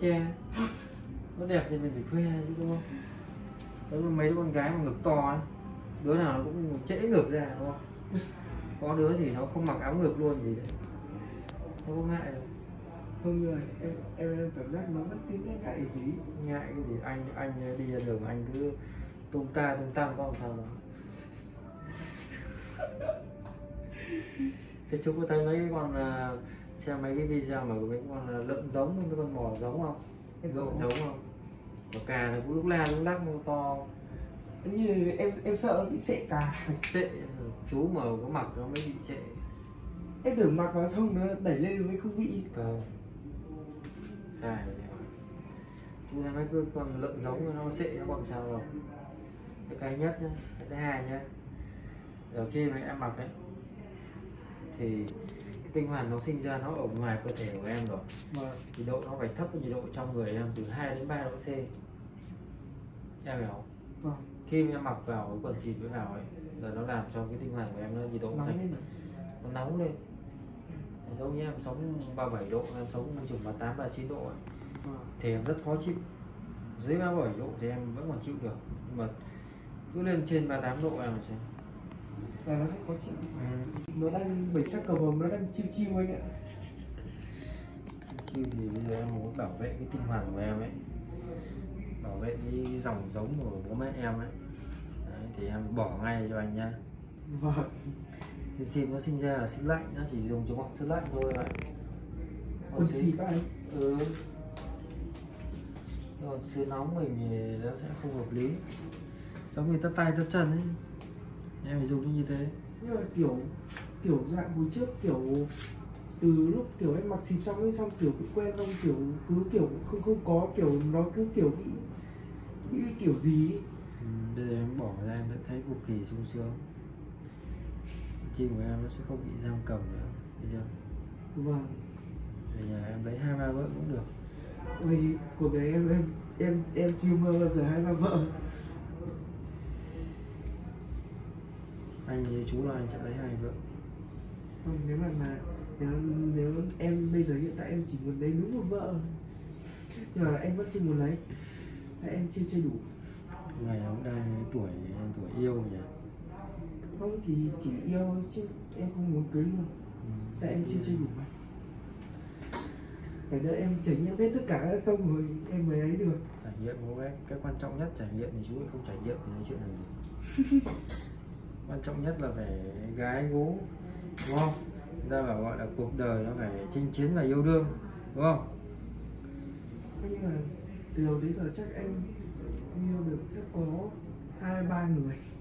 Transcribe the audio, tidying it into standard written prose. che nó đẹp thì mình phải khoe chứ đúng không? Đấy là mấy đứa con gái mà ngực to ấy, đứa nào nó cũng trễ ngực ra đúng không? Có đứa thì nó không mặc áo ngực luôn gì đấy, nó không ngại đâu. Không người em cảm giác nó bất cứ ngại gì, ngại cái gì anh đi ra đường anh cứ tung tăng có làm sao đó. Thế chú có thấy mấy cái con xem mấy cái video mà của mấy con lợn giống, mấy con bò giống không? Lợn giống không? Bò cà nó cũng lúc la lúc lắc nó to. Như em sợ bị sệ cà. Sệ, chú mà có mặc nó mới bị sệ. Em tưởng mặc vào xong nó đẩy lên mới không bị. Vâng. À, chú thấy mấy con lợn giống nó sệ nó còn sao rồi. Cái nhất nhá, cái thứ hai nhá. Rồi khi mà em mặc ấy thì cái tinh hoàn nó sinh ra nó ở ngoài cơ thể của em rồi, nhiệt độ nó phải thấp với nhiệt độ trong người em từ 2 đến 3 độ C, em hiểu không? Vâng. Khi mà em mặc vào cái quần xịt với vào ấy rồi nó làm cho cái tinh hoàn của em nó nhiệt độ thành nó nóng lên, giống như em sống 37 độ, em sống môi trường 38, 39 độ ấy. Vâng. Thì em rất khó chịu, dưới 37 độ thì em vẫn còn chịu được, nhưng mà cứ lên trên 38 độ em sẽ là nó sẽ khó chịu. Nó đang bảy sắc cầu vồng, nó đang chiêu chiêu anh ạ. Chiêu thì bây giờ em muốn bảo vệ cái tinh hoàn của em ấy, bảo vệ cái dòng giống của bố mẹ em ấy. Đấy, thì em bỏ ngay cho anh nha. Vâng. Thì xịt nó sinh ra là xịt lạnh, nó chỉ dùng chống xịt lạnh thôi vậy. Còn xịt các anh? Ừ. Còn xịt nóng mình thì nó sẽ không hợp lý, giống như tất tay tất chân ấy. Em phải dùng như thế. Nhưng mà kiểu dạng hồi trước kiểu từ lúc kiểu em mặc xịt xong ấy, xong kiểu bị quen không, kiểu không có kiểu nó cứ kiểu bị kiểu gì. Bây giờ em bỏ ra em vẫn thấy cực kỳ sung sướng, tim của em nó sẽ không bị giam cầm nữa, được chưa? Vâng. Bây giờ em lấy 2-3 vợ cũng được. Ôi, cuộc đấy em chưa mơ bao giờ 2-3 vợ. Anh với chú là anh sẽ lấy 2 vợ. Không, nếu em bây giờ hiện tại em chỉ muốn lấy đúng 1 vợ, nhưng mà em vẫn chưa muốn lấy, tại em chưa đủ. Ngày ông đang tuổi yêu nhỉ? Không, thì chỉ yêu thôi chứ em không muốn cưới luôn. Tại em chưa đủ mà. Phải đợi em trải nghiệm hết tất cả xong rồi em mới ấy được. Trải nghiệm bố em, cái quan trọng nhất trải nghiệm thì chú không trải nghiệm thì nói chuyện này gì. Quan trọng nhất là phải gái gú, đúng không? Người ta bảo gọi là cuộc đời nó phải chinh chiến và yêu đương, đúng không? Nhưng mà từ đầu đến giờ chắc em yêu được chắc có 2-3 người.